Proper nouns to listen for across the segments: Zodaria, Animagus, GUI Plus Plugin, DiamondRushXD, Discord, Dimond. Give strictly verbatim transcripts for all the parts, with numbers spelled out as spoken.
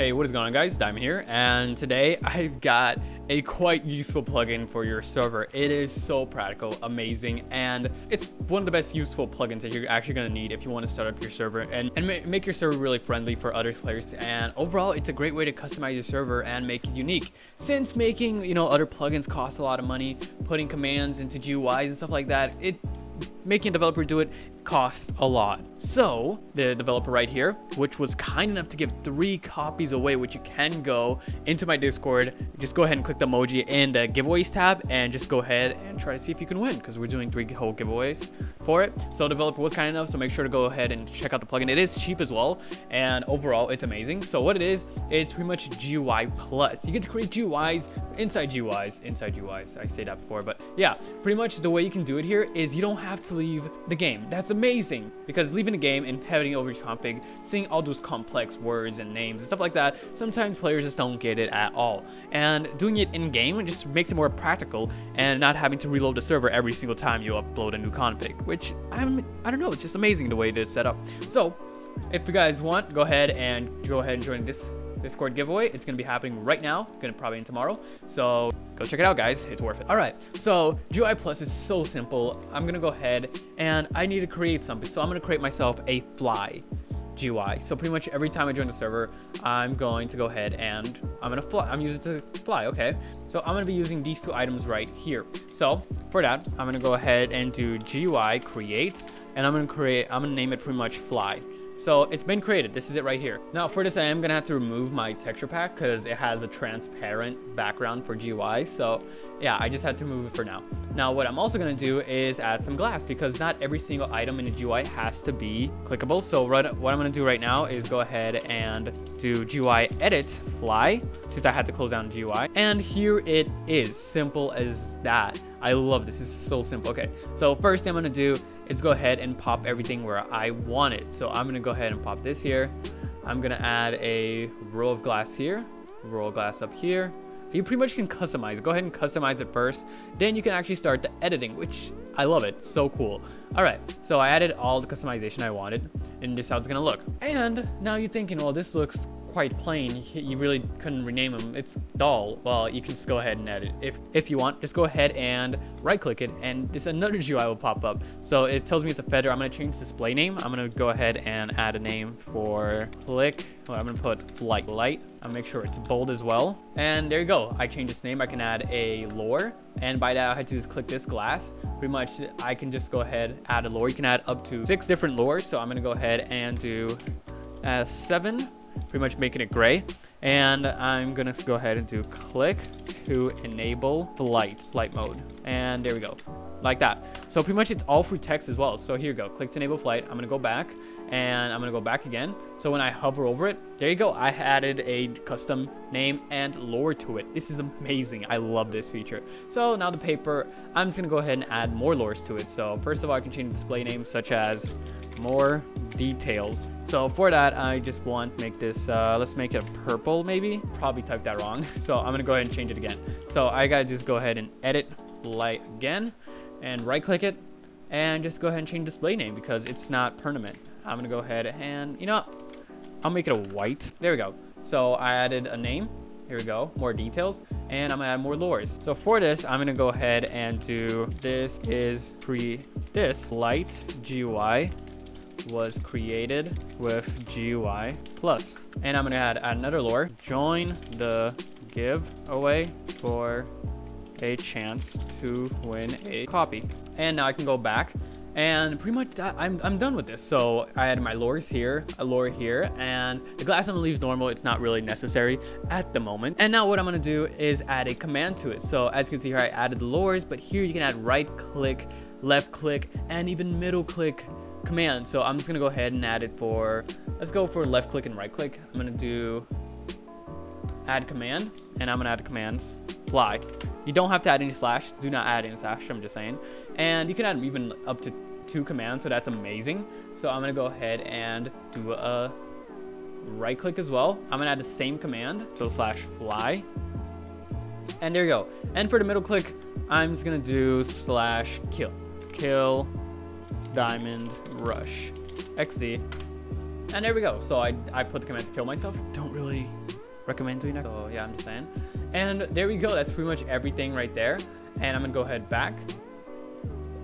Hey, what is going on, guys? Diamond here, and today I've got a quite useful plugin for your server. It is so practical, amazing, and it's one of the best useful plugins that you're actually going to need if you want to start up your server and, and ma make your server really friendly for other players. And overall, it's a great way to customize your server and make it unique. Since making, you know, other plugins costs a lot of money, putting commands into G U Is and stuff like that, it making a developer do it costs a lot. So the developer right here, which was kind enough to give three copies away, which you can go into my Discord, just go ahead and click the emoji in the giveaways tab and just go ahead and try to see if you can win, because we're doing three whole giveaways for it. So the developer was kind enough, so make sure to go ahead and check out the plugin. It is cheap as well, and overall it's amazing. So what it is, it's pretty much G U I Plus. You get to create G U Is inside G U Is inside G U Is. I said that before, but yeah, pretty much the way you can do it here is you don't have to leave the game. That's amazing, because leaving the game and heading over your config, seeing all those complex words and names and stuff like that, sometimes players just don't get it at all. And doing it in game just makes it more practical and not having to reload the server every single time you upload a new config, which I'm I don't know, it's just amazing the way it is set up. So if you guys want, go ahead and go ahead and join this Discord giveaway. It's gonna be happening right now, gonna probably end tomorrow, so go check it out, guys. It's worth it. All right, so G U I Plus is so simple. I'm gonna go ahead and I need to create something, so I'm gonna create myself a fly G U I. So pretty much every time I join the server, I'm going to go ahead and I'm gonna fly. I'm using it to fly. Okay, so I'm gonna be using these two items right here. So for that, I'm gonna go ahead and do G U I create, and I'm gonna create. I'm gonna name it pretty much fly. So it's been created. This is it right here. Now for this, I am gonna have to remove my texture pack because it has a transparent background for G U I. So yeah, I just had to remove it for now. Now what I'm also gonna do is add some glass, because not every single item in the G U I has to be clickable. So right, what I'm gonna do right now is go ahead and do G U I edit fly, since I had to close down G U I. And here it is, simple as that. I love this, it's so simple. Okay, so first thing I'm gonna do is go ahead and pop everything where I want it. So I'm gonna go ahead and pop this here. I'm gonna add a row of glass here, row of glass up here. You pretty much can customize it. Go ahead and customize it first, then you can actually start the editing, which I love it, so cool. All right, so I added all the customization I wanted, and this is how it's gonna look. And now you're thinking, well, this looks quite plain, you really couldn't rename them, it's dull. Well, you can just go ahead and edit. If if you want, just go ahead and right click it, and this another G U I will pop up. So it tells me it's a feather. I'm gonna change display name. I'm gonna go ahead and add a name for click. Well, I'm gonna put like light. I'll make sure it's bold as well. And there you go, I changed its name. I can add a lore, and by that all I had to do is click this glass. Pretty much I can just go ahead, add a lore. You can add up to six different lores. So I'm gonna go ahead and do uh, seven, pretty much making it gray. And I'm gonna go ahead and do click to enable the light light mode, and there we go, like that. So pretty much it's all through text as well. So here you go, click to enable flight. I'm gonna go back, and I'm gonna go back again. So when I hover over it, there you go, I added a custom name and lore to it. This is amazing, I love this feature. So now the paper, I'm just gonna go ahead and add more lores to it. So first of all, I can change display names such as more details. So for that, I just want to make this uh let's make it purple. Maybe probably typed that wrong, so I'm gonna go ahead and change it again. So I gotta just go ahead and edit light again, and right click it, and just go ahead and change display name, because it's not permanent. I'm gonna go ahead and, you know, I'll make it a white. There we go. So I added a name, here we go, more details, and I'm gonna add more lores. So for this, I'm gonna go ahead and do this is pre this light G U I was created with G U I Plus, and I'm gonna add another lore, join the giveaway for a chance to win a copy. And now I can go back, and pretty much that, I'm, I'm done with this. So I added my lores here, a lore here, and the glass I'm gonna leave normal, it's not really necessary at the moment. And now what I'm gonna do is add a command to it. So as you can see here, I added the lores, but here you can add right click, left click, and even middle click command. So I'm just gonna go ahead and add it for, let's go for left click and right click. I'm gonna do add command, and I'm gonna add commands fly. You don't have to add any slash, do not add any slash, I'm just saying. And you can add even up to two commands, so that's amazing. So I'm gonna go ahead and do a right click as well. I'm gonna add the same command, so slash fly, and there you go. And for the middle click, I'm just gonna do slash kill kill Diamond Rush X D And there we go. So I, I put the command to kill myself. Don't really recommend doing that. So yeah, I'm just saying. And there we go. That's pretty much everything right there. And I'm gonna go ahead back.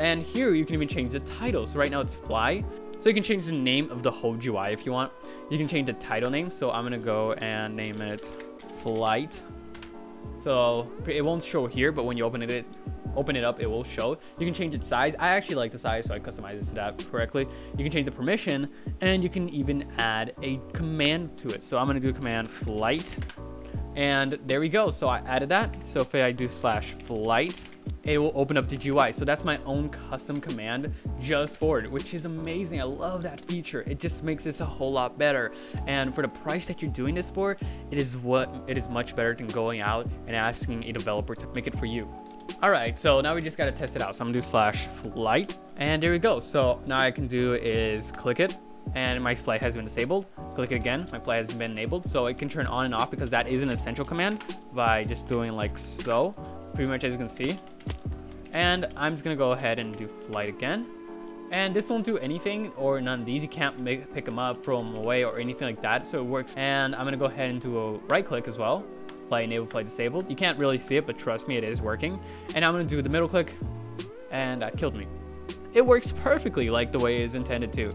And here you can even change the title. So right now it's fly. So you can change the name of the whole G U I if you want. You can change the title name. So I'm gonna go and name it flight. So it won't show here, but when you open it, it open it up, it will show. You can change its size. I actually like the size, so I customized it to that correctly. You can change the permission, and you can even add a command to it. So I'm gonna do command flight, and there we go. So I added that. So if I do slash flight, it will open up the G U I. So that's my own custom command just for it, which is amazing. I love that feature. It just makes this a whole lot better. And for the price that you're doing this for, it is what it is much better than going out and asking a developer to make it for you. All right, so now we just gotta test it out. So I'm gonna do slash flight, and there we go. So now I can do is click it, and my flight has been disabled. Click it again, my flight has been enabled. So it can turn on and off because that is an essential command by just doing like so, pretty much as you can see. And I'm just gonna go ahead and do flight again. And this won't do anything or none of these. You can't make, pick them up, throw them away or anything like that. So it works. And I'm gonna go ahead and do a right click as well. Flight enabled, flight disabled. You can't really see it, but trust me, it is working. And I'm gonna do the middle click, and that killed me. It works perfectly like the way it is intended to.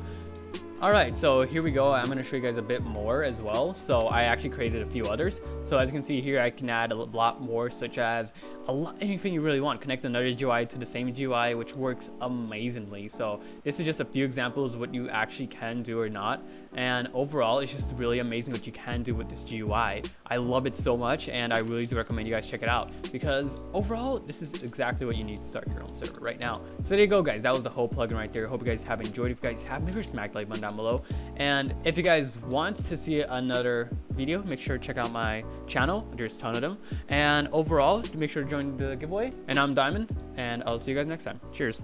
All right, so here we go. I'm gonna show you guys a bit more as well. So I actually created a few others. So as you can see here, I can add a lot more, such as a lot, anything you really want. Connect another G U I to the same G U I, which works amazingly. So this is just a few examples of what you actually can do or not. And overall, it's just really amazing what you can do with this G U I. I love it so much, and I really do recommend you guys check it out, because overall, this is exactly what you need to start your own server right now. So there you go, guys. That was the whole plugin right there. Hope you guys have enjoyed. If you guys have, make sure to smack the like button down below. And if you guys want to see another video, make sure to check out my channel. There's a ton of them. And overall, make sure to join the giveaway. And I'm Diamond, and I'll see you guys next time. Cheers.